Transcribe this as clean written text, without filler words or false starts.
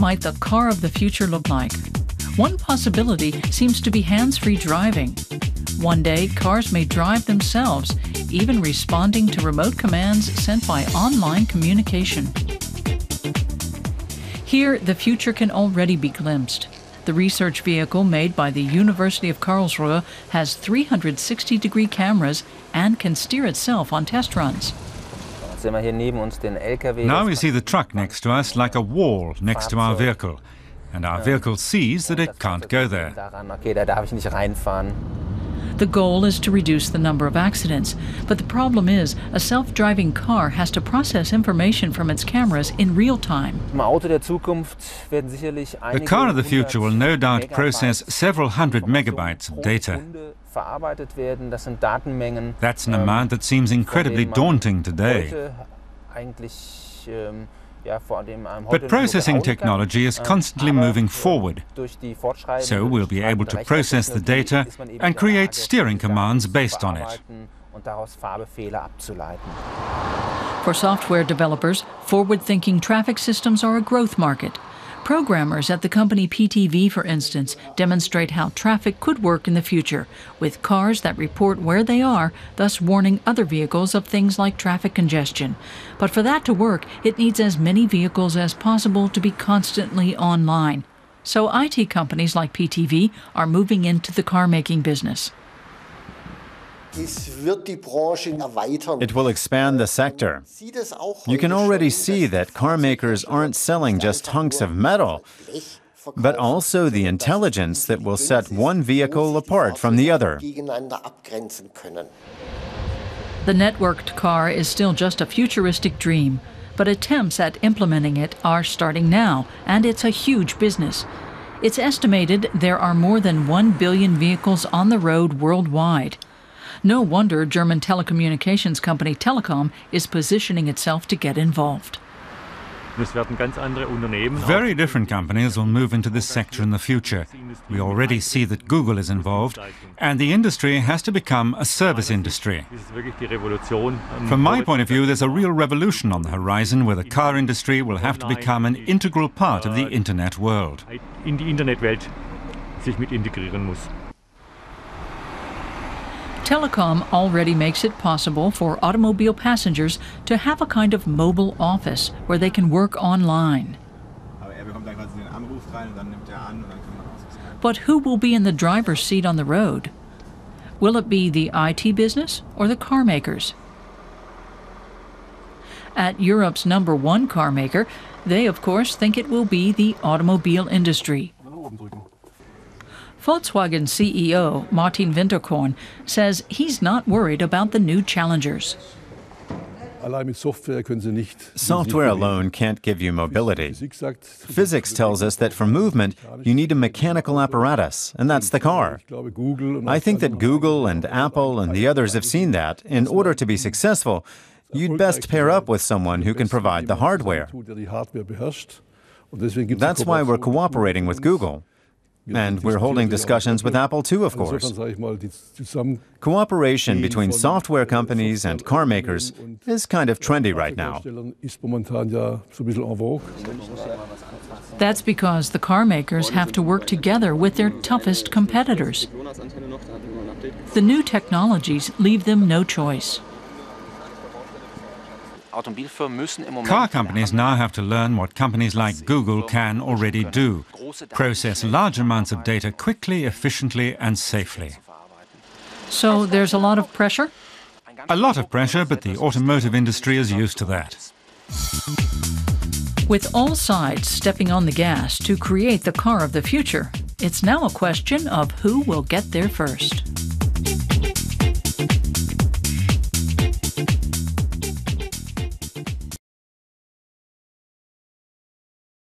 might the car of the future look like? One possibility seems to be hands-free driving. One day, cars may drive themselves, even responding to remote commands sent by online communication. Here, the future can already be glimpsed. The research vehicle made by the University of Karlsruhe has 360-degree cameras and can steer itself on test runs. Now we see the truck next to us like a wall next to our vehicle, and our vehicle sees that it can't go there. The goal is to reduce the number of accidents, but the problem is a self-driving car has to process information from its cameras in real time. The car of the future will no doubt process several hundred megabytes of data. That's an amount that seems incredibly daunting today. But processing technology is constantly moving forward, so we'll be able to process the data and create steering commands based on it. For software developers, forward-thinking traffic systems are a growth market. Programmers at the company PTV, for instance, demonstrate how traffic could work in the future, with cars that report where they are, thus warning other vehicles of things like traffic congestion. But for that to work, it needs as many vehicles as possible to be constantly online. So IT companies like PTV are moving into the car-making business. It will expand the sector. You can already see that car makers aren't selling just hunks of metal, but also the intelligence that will set one vehicle apart from the other. The networked car is still just a futuristic dream, but attempts at implementing it are starting now, and it's a huge business. It's estimated there are more than 1 billion vehicles on the road worldwide. No wonder German telecommunications company Telekom is positioning itself to get involved. Very different companies will move into this sector in the future. We already see that Google is involved, and the industry has to become a service industry. From my point of view, there's a real revolution on the horizon where the car industry will have to become an integral part of the internet world. Telekom already makes it possible for automobile passengers to have a kind of mobile office where they can work online. But who will be in the driver's seat on the road? Will it be the IT business or the car makers? At Europe's #1 car maker, they of course think it will be the automobile industry. Volkswagen CEO Martin Winterkorn says he's not worried about the new challengers. Software alone can't give you mobility. Physics tells us that for movement, you need a mechanical apparatus, and that's the car. I think that Google and Apple and the others have seen that in order to be successful, you'd best pair up with someone who can provide the hardware. That's why we're cooperating with Google. And we're holding discussions with Apple too, of course. Cooperation between software companies and car makers is kind of trendy right now. That's because the car makers have to work together with their toughest competitors. The new technologies leave them no choice. Car companies now have to learn what companies like Google can already do, process large amounts of data quickly, efficiently and safely. So there's a lot of pressure? A lot of pressure, but the automotive industry is used to that. With all sides stepping on the gas to create the car of the future, it's now a question of who will get there first.